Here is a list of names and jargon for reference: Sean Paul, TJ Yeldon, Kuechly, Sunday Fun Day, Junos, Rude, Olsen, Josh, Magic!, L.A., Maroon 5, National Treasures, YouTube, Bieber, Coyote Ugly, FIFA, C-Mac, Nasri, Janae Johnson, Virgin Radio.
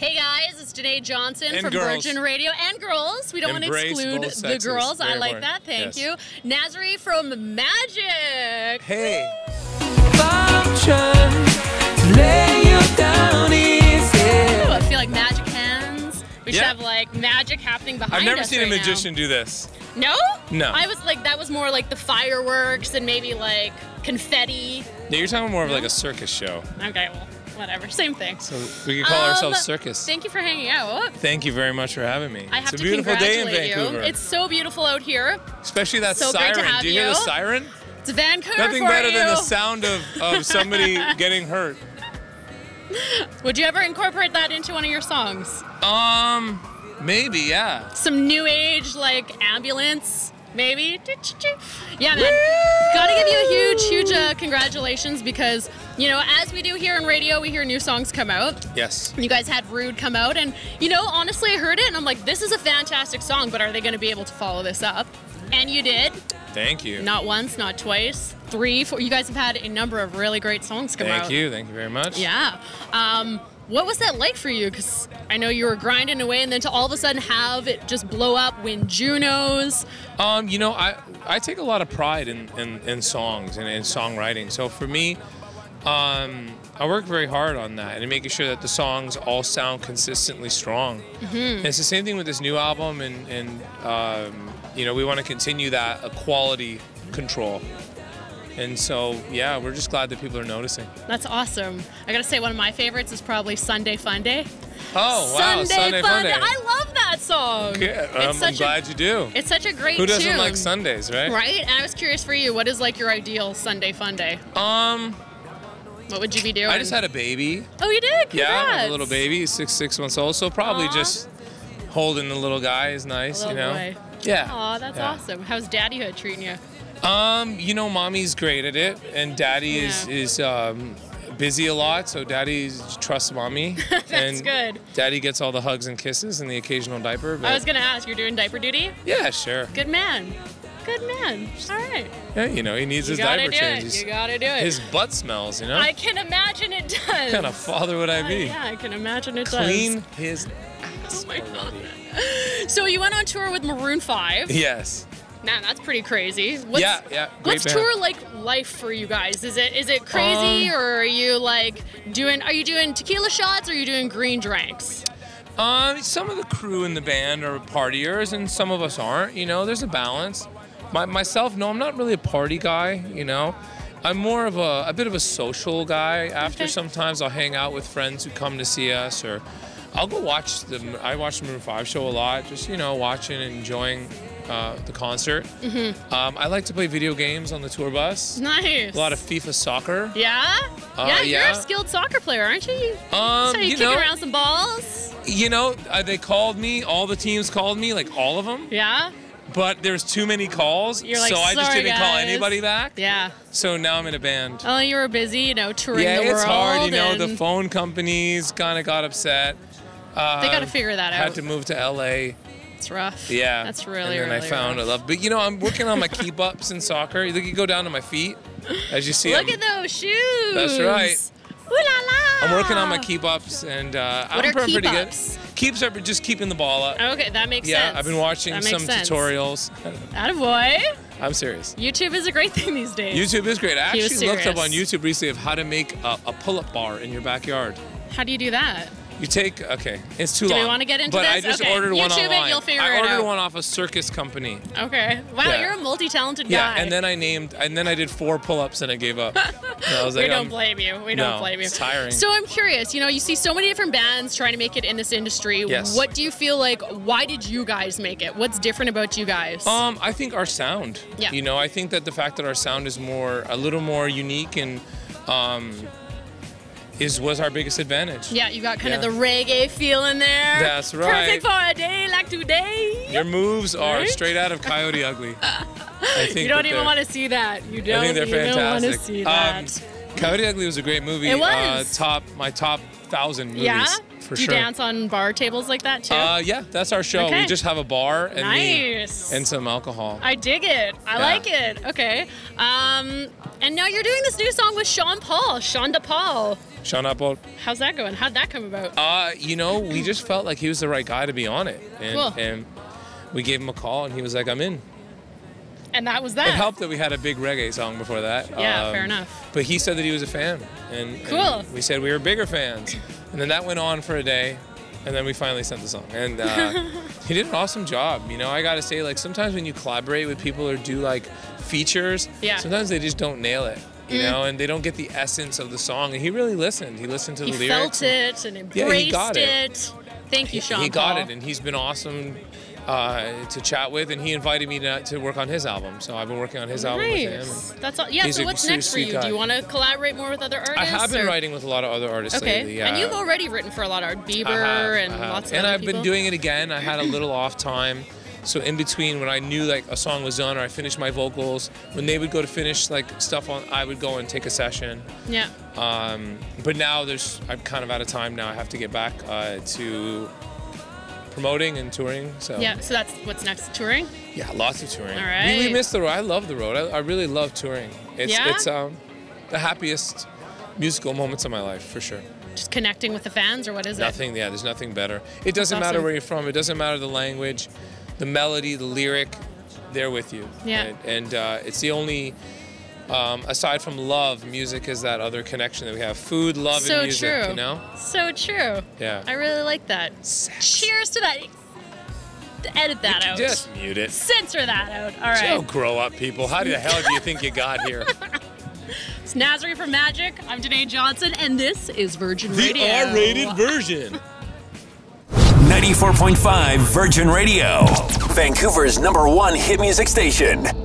Hey guys, it's Janae Johnson and from girls. Virgin Radio. And girls. We don't Embrace want to exclude the girls. Very I like important. That. Thank yes. you. Nasri from Magic. Hey. Ooh, I feel like magic hands. We should have like magic happening behind us. I've never seen a magician do this. No? No. I was like, that was more like the fireworks and maybe like confetti. No, you're talking more of like a circus show. Okay, well, whatever. Same thing. So we can call ourselves circus. Thank you for hanging out. Thank you very much for having me. I have it's a beautiful day in Vancouver. You. It's so beautiful out here. Especially that so siren. Do you hear the siren? It's Vancouver. Nothing for better you. Than the sound of somebody getting hurt. Would you ever incorporate that into one of your songs? Maybe, yeah. Some new age, like, ambulance, maybe. Yeah, man. Woo! Gotta give you a huge congratulations because, you know, as we do here in radio, we hear new songs come out. Yes. You guys had Rude come out, and, you know, honestly, I heard it, and I'm like, this is a fantastic song, but are they going to be able to follow this up? And you did. Thank you. Not once, not twice, 3, 4. You guys have had a number of really great songs come out. Thank you very much. Yeah. What was that like for you? Because I know you were grinding away, and then to all of a sudden have it just blow up, win Junos. You know, I take a lot of pride in songs and in songwriting. So for me, I work very hard on that and making sure that the songs all sound consistently strong. Mm-hmm. And it's the same thing with this new album, and you know, we want to continue that quality control. And so, yeah, we're just glad that people are noticing. That's awesome. I gotta say, one of my favorites is probably Sunday Fun Day. Oh, wow, Sunday Fun Day. I love that song. Okay. I'm glad you do. It's such a great tune. Who doesn't like Sundays, right? Right, and I was curious for you, what is like your ideal Sunday Fun Day? What would you be doing? I just had a baby. Oh, you did? Congrats. Yeah, I have a little baby, 6 months old, so probably just holding the little guy is nice, you know? Boy. Yeah. Aw, that's awesome. How's daddyhood treating you? You know, mommy's great at it, and daddy is busy a lot, so daddy trusts mommy. That's and good. Daddy gets all the hugs and kisses and the occasional diaper. But I was going to ask, you're doing diaper duty? Yeah, sure. Good man. Good man. All right. Yeah, you know, he needs his diaper changes. You gotta do it. His butt smells, you know? I can imagine it does. What kind of father would I be? Yeah, I can imagine it does. Clean his ass. Oh, my God. So you went on tour with Maroon 5. Yes. Man, that's pretty crazy. What's tour like life for you guys? Is it crazy, or are you like are you doing tequila shots, or are you doing green drinks? Some of the crew in the band are partiers, and some of us aren't. You know, there's a balance. Myself, no, I'm not really a party guy. You know, I'm more of a bit of a social guy. After sometimes I'll hang out with friends who come to see us, or I'll go watch I watch the Maroon 5 show a lot. Just, you know, watching and enjoying the concert. Mm-hmm. I like to play video games on the tour bus. Nice. A lot of FIFA soccer. Yeah? You're a skilled soccer player, aren't you? So you kicking around some balls? You know, they called me. All the teams called me, like all of them. Yeah? But there's too many calls, so I just didn't call anybody back. Yeah. So now I'm in a band. Oh, you were busy, you know, touring the world. Yeah, it's hard. You know, the phone companies kind of got upset. They got to figure that out. Had to move to L.A. It's rough. Yeah. That's really, really rough. And then I found a love. But, you know, I'm working on my keep-ups in soccer. You go down to my feet, as you see. Look at those shoes. That's right. Ooh la la. I'm working on my keep-ups, and I'm pretty good. Keeps are just keeping the ball up. Okay, that makes sense. Yeah, I've been watching some tutorials. Attaboy. I'm serious. YouTube is a great thing these days. YouTube is great. I actually looked up on YouTube recently of how to make a pull-up bar in your backyard. How do you do that? You take, okay, it's too long. Do we want to get into this? But I just ordered one online. YouTube it, you'll figure it out. I ordered one off a circus company. Okay. Wow, you're a multi-talented guy. Yeah, and then I did 4 pull-ups and I gave up. I was like, we don't blame you. We don't blame you. It's tiring. So I'm curious, you know, you see so many different bands trying to make it in this industry. Yes. What do you feel like, why did you guys make it? What's different about you guys? I think our sound. Yeah. You know, I think that the fact that our sound is a little more unique and, was our biggest advantage. Yeah, you got kind of the reggae feel in there. That's right. Perfect for a day like today. Your moves are straight out of Coyote Ugly. I think you don't even want to see that. You don't. I think they're fantastic. Want to see that. Coyote Ugly was a great movie. It was my top 1,000 movies. Yeah. For sure. Do you dance on bar tables like that too? Yeah, that's our show. Okay. We just have a bar and me and some alcohol. I dig it. I like it. Okay. And now you're doing this new song with Sean Paul. Sean Paul. How's that going? How'd that come about? You know, we just felt like he was the right guy to be on it. And, cool. And we gave him a call, and he was like, I'm in. And that was that. It helped that we had a big reggae song before that. Yeah, fair enough. But he said that he was a fan. And, cool. And we said we were bigger fans. And then that went on for a day. And then we finally sent the song. And he did an awesome job. You know, I got to say, like, sometimes when you collaborate with people or do, like, features, yeah, sometimes they just don't nail it. You know, and they don't get the essence of the song. And he really listened. He listened to the lyrics. He felt it and embraced it. Thank you, Sean Paul. He got it, and he's been awesome to chat with. And he invited me to work on his album, so I've been working on his album with him. That's all. Yeah. So what's next for you? Do you want to collaborate more with other artists? I have been writing with a lot of other artists lately. Yeah. And you've already written for a lot of Bieber and lots of other people. And I've been doing it again. I had a little off time. So in between, when I knew like a song was done or I finished my vocals, when they would go to finish like stuff on, I would go and take a session. Yeah. But now I'm kind of out of time now. I have to get back to promoting and touring. So. Yeah. So that's what's next, touring. Yeah, lots of touring. All right. We miss the road. I love the road. I really love touring. It's the happiest musical moments of my life for sure. Just connecting with the fans, or what is it? Nothing. Yeah, there's nothing better. It doesn't matter where you're from. It doesn't matter the language. The melody, the lyric, they're with you. Yeah. And it's the only, aside from love, music is that other connection that we have. Food, love, and music, you know? So true. Yeah. I really like that. Sex. Cheers to that. Edit that out. Just mute it. Censor that out. All right. So grow up, people. How the hell do you think you got here? It's Nasri from Magic. I'm Janae Johnson, and this is Virgin Radio. The R-rated version. 94.5 Virgin Radio, Vancouver's #1 hit music station.